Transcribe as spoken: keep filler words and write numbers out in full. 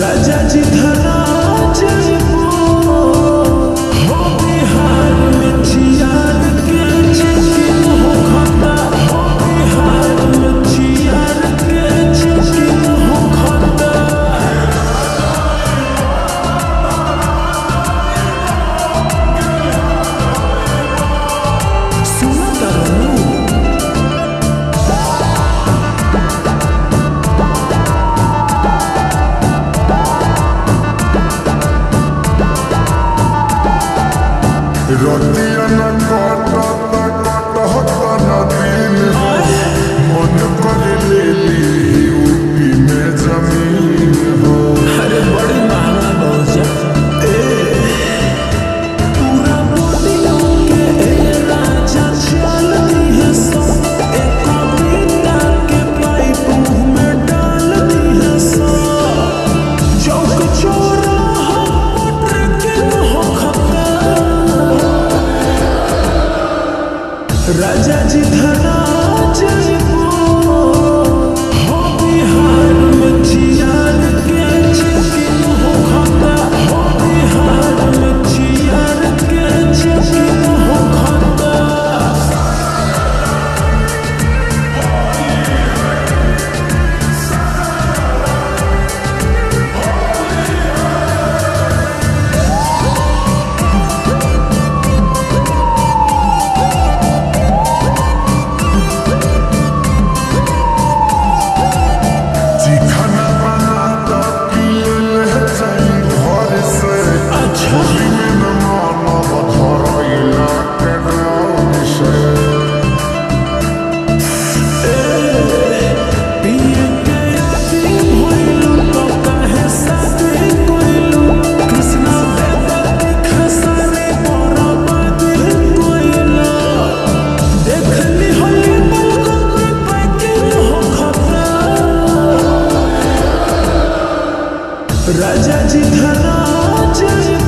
Raja ji dhara jaipo, ho Bihar mein chiyar ke chiki ho khata, ho Bihar mein chiyar ke chiki ho khata. Suna tarnu. Rotiya na kata na kata hota na dil ho, mon par le li upi me zameen ho. Are badi mahanga bolcha, pura modiyo ke raja chal di hai sab, ek pita ke pipe mein dal di hai sab, jo kuch ho raha trekking ho khata. राजा जी धरा जयपो, हो बिहार में जियार के जिंदगी हो खाता, हो बिहार में जियार के जिंदगी हो खाता. राजा जी धरा जय